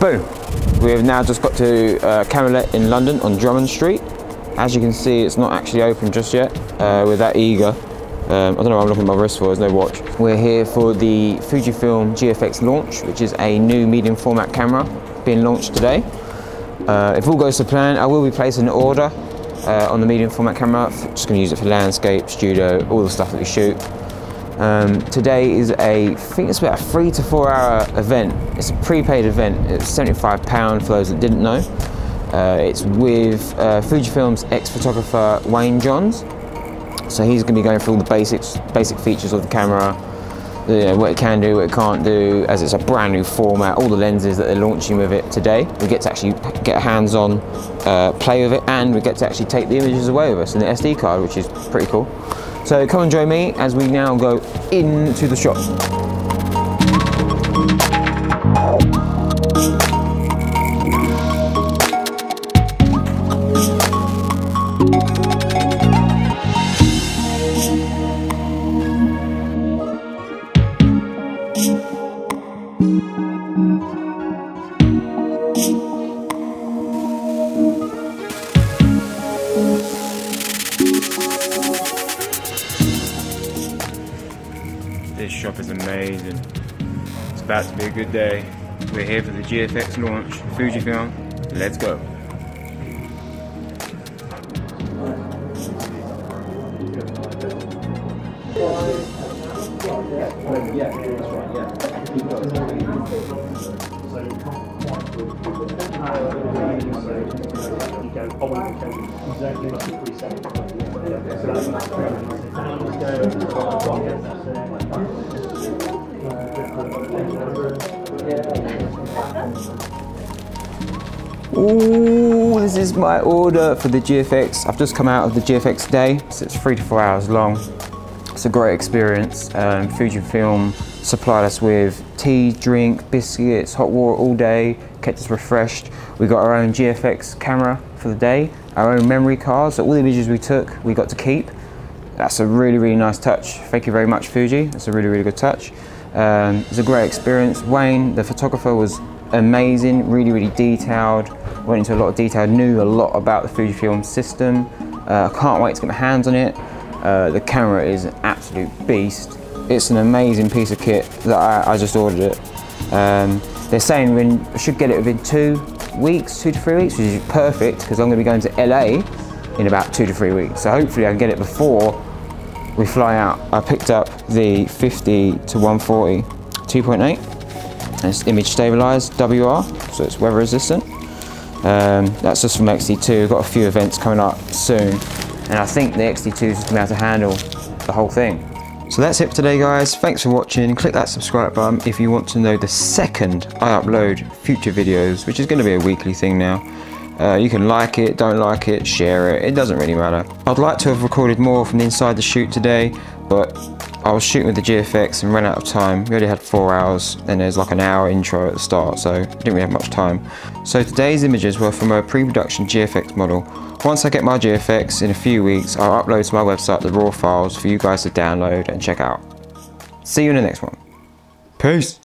Boom! We have now just got to Calumet in London on Drummond Street. As you can see, it's not actually open just yet. We're that eager. I don't know what I'm looking at my wrist for, there's no watch. We're here for the Fujifilm GFX launch, which is a new medium format camera being launched today. If all goes to plan, I will be placing an order on the medium format camera. Just going to use it for landscape, studio, all the stuff that we shoot. Today is I think it's about a 3 to 4 hour event. It's a prepaid event. It's £75 for those that didn't know. It's with Fujifilm's ex-photographer Wayne Johns. So he's going to be going through all the basic features of the camera, what it can do, what it can't do, as it's a brand new format, all the lenses that they're launching with it today. We get to actually get hands-on, play with it, and we get to actually take the images away with us in the SD card, which is pretty cool. So come and join me as we now go into the shop. This shop is amazing. It's about to be a good day. We're here for the GFX launch, Fujifilm. Let's go. Ooh, this is my order for the GFX. I've just come out of the GFX day, so it's 3 to 4 hours long. It's a great experience. Fujifilm supplied us with tea, drink, biscuits, hot water all day, kept us refreshed. We got our own GFX camera for the day, our own memory cards, so all the images we took we got to keep. That's a really, really nice touch. Thank you very much, Fuji. That's a really, really good touch. It's a great experience. Wayne, the photographer, was amazing, really, really detailed. Went into a lot of detail, knew a lot about the Fujifilm system. I can't wait to get my hands on it. The camera is an absolute beast. It's an amazing piece of kit that I just ordered it. They're saying we should get it within 2 weeks, 2 to 3 weeks, which is perfect because I'm going to be going to LA in about 2 to 3 weeks. So hopefully I can get it before we fly out. I picked up the 50-140 2.8 and it's image stabilized WR, so it's weather resistant. That's just from XT2. We've got a few events coming up soon and I think the XT2 is going to be able to handle the whole thing. So that's it for today, guys. Thanks for watching. Click that subscribe button if you want to know the second I upload future videos, which is going to be a weekly thing now. You can like it, don't like it, share it, it doesn't really matter. I'd like to have recorded more from inside the shoot today, but I was shooting with the GFX and ran out of time. We already had 4 hours and there's like an hour intro at the start, so I didn't really have much time. So today's images were from a pre-production GFX model. Once I get my GFX in a few weeks, I'll upload to my website the raw files for you guys to download and check out. See you in the next one. Peace!